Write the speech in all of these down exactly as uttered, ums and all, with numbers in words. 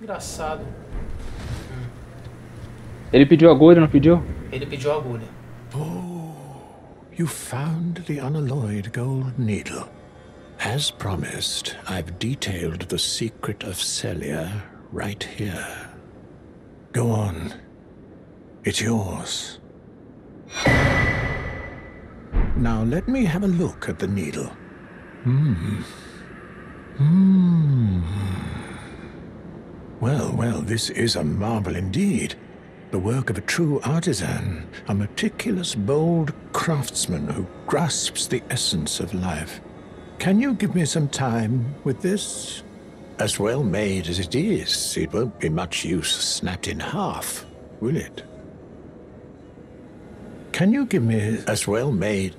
Engraçado. Ele pediu agulha, não pediu? Ele pediu agulha. Oh, you found the unalloyed gold needle. As promised, I've detailed the secret of Celia right here. Go on. It's yours. Now let me have a look at the needle. Hmm. Hmm. Well, well, this is a marvel indeed. The work of a true artisan, a meticulous, bold craftsman who grasps the essence of life. Can you give me some time with this? As well made as it is, it won't be much use snapped in half, will it? Can you give me as well made?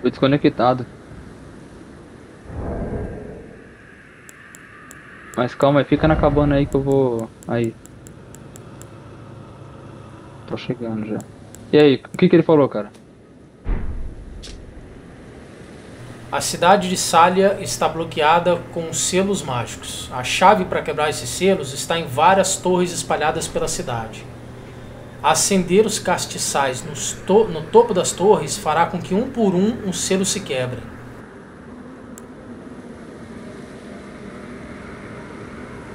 Fui desconectado. Mas calma aí, fica na cabana aí que eu vou... Aí. Tô chegando já. E aí, o que que ele falou, cara? A cidade de Sellia está bloqueada com selos mágicos. A chave para quebrar esses selos está em várias torres espalhadas pela cidade. Acender os castiçais nos to no topo das torres fará com que um por um um selo se quebre.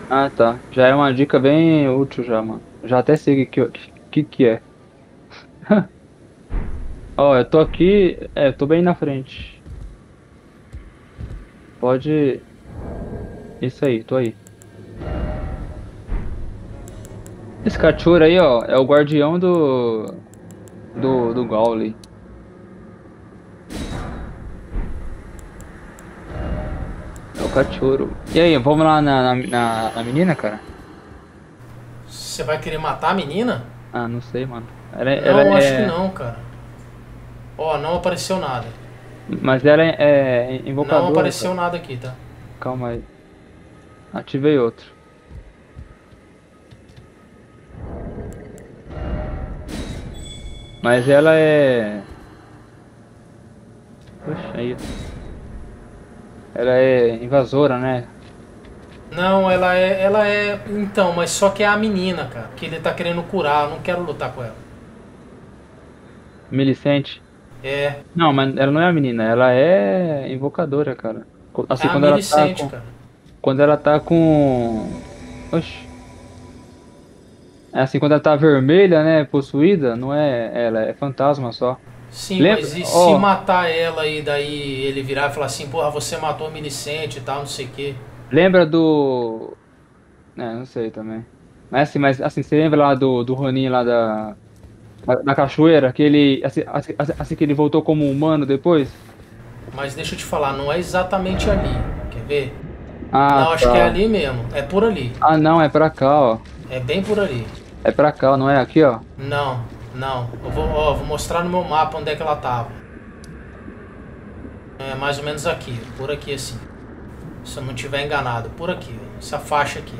Ah, tá. Já é uma dica bem útil já, mano. Já até sei o que, que que é. Ó, oh, eu tô aqui... É, eu tô bem na frente. Pode... Isso aí, tô aí. Esse cachorro aí, ó, é o guardião do... Do... do Gauli. Cachorro. E aí, vamos lá na, na, na, na menina, cara? Você vai querer matar a menina? Ah, não sei, mano. Ela, não, ela acho é... que não, cara. Ó, oh, não apareceu nada. Mas ela é, é invocadora. Não apareceu cara. Nada aqui, tá? Calma aí. Ativei outro. Mas ela é... Poxa, aí... Ela é invasora, né? Não, ela é... ela é... Então, mas só que é a menina, cara. Que ele tá querendo curar. Eu não quero lutar com ela. Millicent? É. Não, mas ela não é a menina. Ela é invocadora, cara. Assim, é quando a ela Millicent, tá com... cara. Quando ela tá com... Oxi. É assim, quando ela tá vermelha, né? Possuída, não é ela. É fantasma só. Sim, lembra? Mas e oh. se matar ela e daí ele virar e falar assim, porra, você matou a Millicent e tal, não sei o que. Lembra do... É, não sei também. Mas assim, mas, assim você lembra lá do, do Ronin lá da... Da, da cachoeira, que ele... Assim, assim, assim que ele voltou como humano depois? Mas deixa eu te falar, não é exatamente ali, quer ver? Ah, não, tá. Acho que é ali mesmo, é por ali. Ah não, é pra cá, ó. É bem por ali. É pra cá, não é aqui, ó? Não. Não, eu vou, ó, vou mostrar no meu mapa onde é que ela tava. É mais ou menos aqui, por aqui assim. Se eu não estiver enganado, por aqui, essa faixa aqui.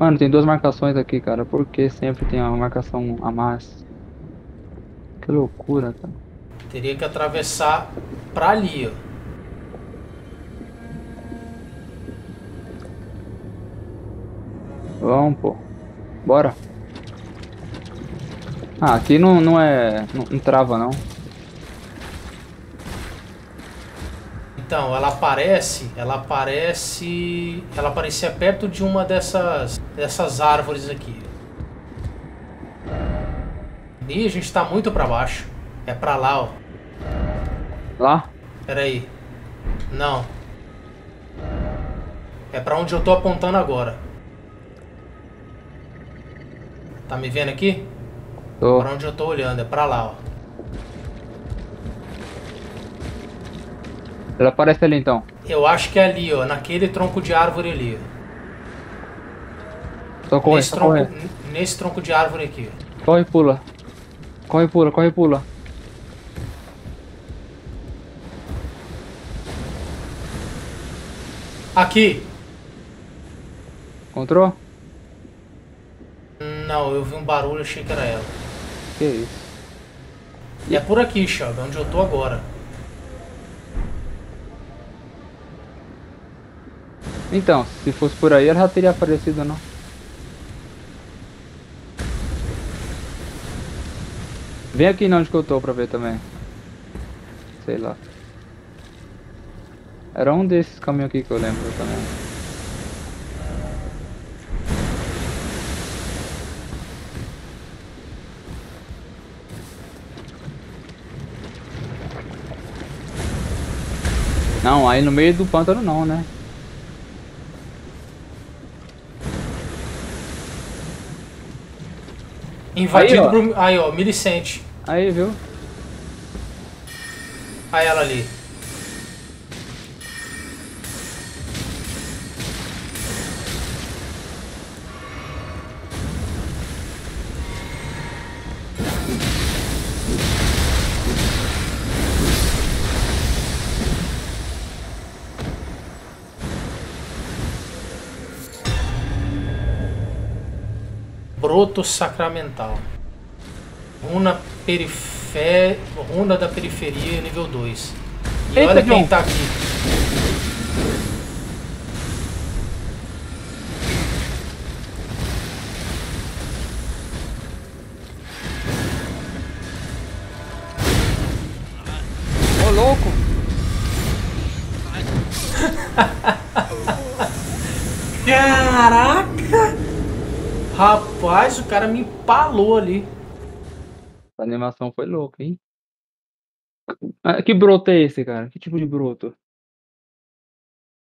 Mano, tem duas marcações aqui, cara. Por que sempre tem uma marcação a mais? Que loucura, cara. Teria que atravessar pra ali, ó. Vamos, pô. Bora. Ah, aqui não, não é... Não, não trava, não. Então, ela aparece... Ela aparece... Ela aparecia perto de uma dessas... Dessas árvores aqui. E a gente tá muito pra baixo. É pra lá, ó. Lá? Pera aí. Não. É pra onde eu tô apontando agora. Tá me vendo aqui? Tô. Pra onde eu tô olhando, é pra lá, ó. Ela aparece ali, então. Eu acho que é ali, ó. Naquele tronco de árvore ali, ó. Tô correndo, nesse, tô tronco, correndo. Nesse tronco de árvore aqui, ó. Corre e pula. Corre, pula, corre, pula. Aqui. Encontrou? Não, eu vi um barulho, achei que era ela. Que isso? E é por aqui, Shelby, onde eu tô agora. Então, se fosse por aí, ela já teria aparecido, não? Vem aqui não, onde que eu tô pra ver também. Sei lá. Era um desses caminhos aqui que eu lembro também. Não, aí no meio do pântano não, né? Invadido aí, pro... Aí, ó, Millicent. Aí, viu? Aí ela ali. Broto sacramental. Runa perifé... Runa da periferia nível dois. E eita, olha quem John. Tá aqui. Ô, louco! Caraca! Rapaz, o cara me empalou ali. A animação foi louca, hein? Ah, que broto é esse, cara? Que tipo de broto?